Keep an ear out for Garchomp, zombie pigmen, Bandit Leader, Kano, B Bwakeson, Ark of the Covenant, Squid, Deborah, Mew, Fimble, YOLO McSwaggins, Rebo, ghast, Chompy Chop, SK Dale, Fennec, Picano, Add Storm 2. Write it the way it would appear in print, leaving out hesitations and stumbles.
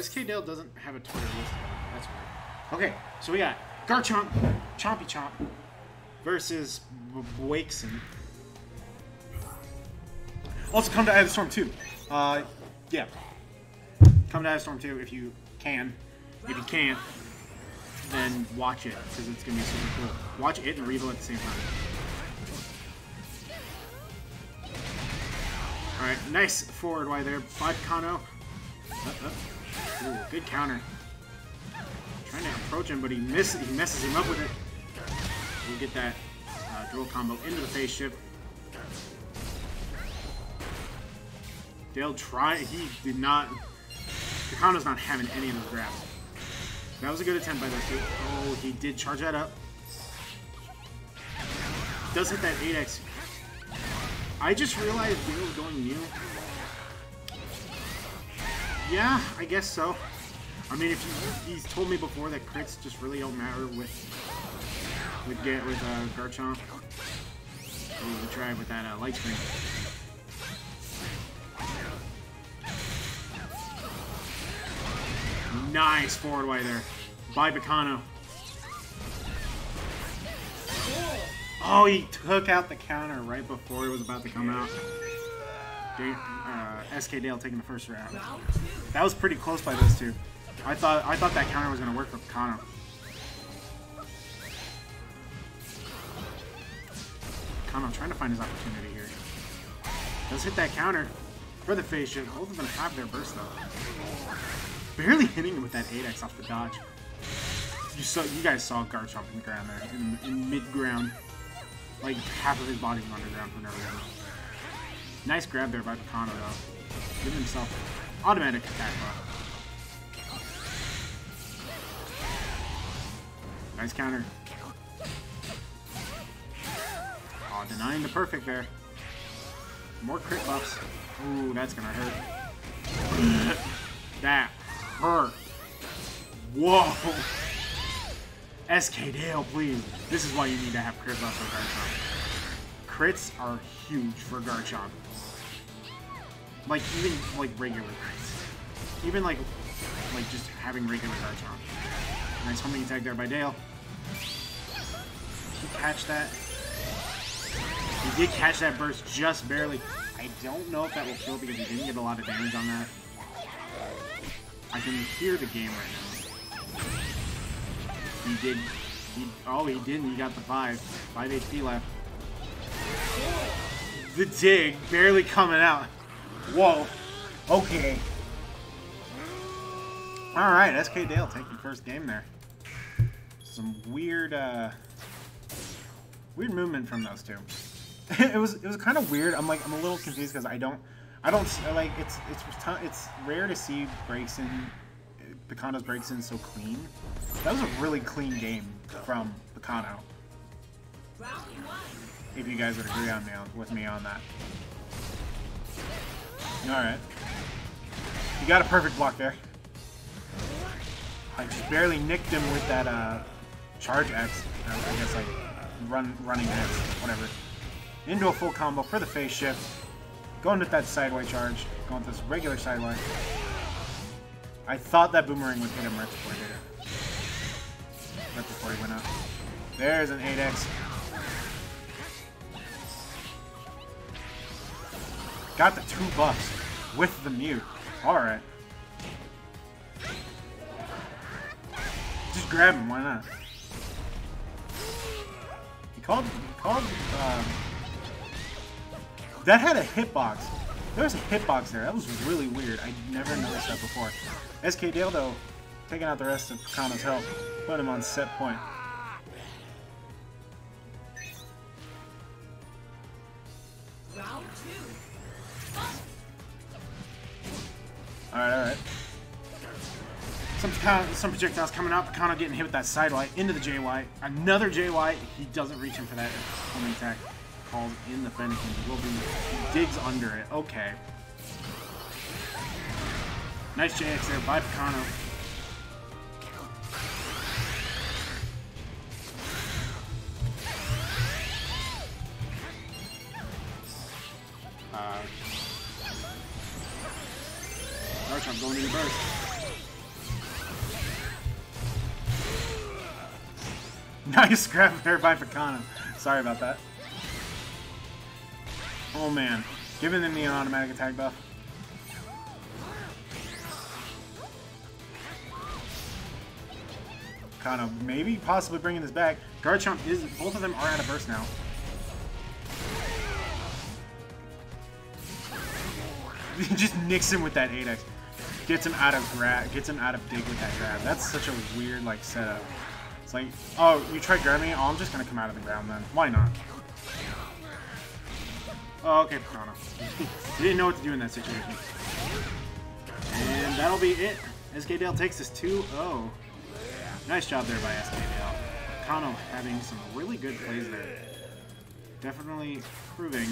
SK Dale doesn't have a Twitter listed. That's weird. Okay, so we got Garchomp, Chompy Chop versus B Bwakeson. Also, come to Add Storm 2. Yeah. Come to Add Storm 2 if you can. If you can't, then watch it, because it's going to be super cool. Watch it and Rebo at the same time. Alright, nice forward Y there by Kano. Ooh, good counter. Trying to approach him, but he messes him up with it. We'll get that drill combo into the phase shift. Dale tried. He did not. Picano's not having any of those grabs. That was a good attempt by those two. Oh, he did charge that up. Does hit that 8x. I just realized Dale was going Mew. Yeah, I guess so. I mean, if he's told me before that crits just really don't matter with Garchomp. Oh, we'll try it with that light screen. Nice forward way there by Picano. Oh, he took out the counter right before it was about to come out. SK Dale taking the first round. That was pretty close by those two. I thought that counter was going to work for Picano. Picano trying to find his opportunity here. Does hit that counter for the phase shift. Both of them have their burst though. Barely hitting him with that 8x off the dodge. You guys saw Garchomp in the ground there, in mid-ground. Like, half of his body was underground for no reason. Nice grab there by Picano, though. Giving himself automatic attack block. Nice counter. Oh, denying the perfect there. More crit buffs. Ooh, that's gonna hurt. That hurt. Whoa. SK Dale, please. This is why you need to have crit buffs for Garchomp. Crits are huge for Garchomp. Like, even, like, regular crits. Even, like just having regular Garchomp. Nice homing attack there by Dale. He catch that. He did catch that burst just barely. I don't know if that will kill because he didn't get a lot of damage on that. I can hear the game right now. He didn't. He got the 5. 5 HP left. The dig barely coming out. Whoa. Okay. Alright, SK Dale taking first game there. Some weird, weird movement from those two. It was kind of weird. I'm a little confused because it's rare to see Picano's breaks in so clean. That was a really clean game from Picano. If you guys would agree with me on that. Alright. You got a perfect block there. I just barely nicked him with that charge X. I guess like running X, whatever. Into a full combo for the phase shift. Going with that sideway charge. Going with this regular sideway. I thought that boomerang would hit him right before he did it. Right before he went up. There's an 8x. Got the 2 buffs with the Mew. Alright. Just grab him, why not? He called that had a hitbox. There was a hitbox there. That was really weird. I never noticed that before. SK Dale, though, taking out the rest of Picano's health. Put him on set point. Alright, alright. Some projectiles coming out. Picano getting hit with that sidelight into the JY. Another JY. He doesn't reach him for that homing attack. Calls in the Fennec and he digs under it. Okay. Nice JX there by Picano. Garchomp going into burst. Nice grab there by Picano. Sorry about that. Oh man, giving them the automatic attack buff. Kano maybe possibly bringing this back. Garchomp is, both of them are out of burst now. He just nicks him with that 8x. Gets him out of grab, gets him out of dig with that grab. That's such a weird like setup. It's like, oh, you tried grabbing me? Oh, I'm just gonna come out of the ground then. Why not? Oh, okay, Picano. He didn't know what to do in that situation. And that'll be it. SK Dale takes this 2-0. Nice job there by SK Dale. Kano having some really good plays there. Definitely proving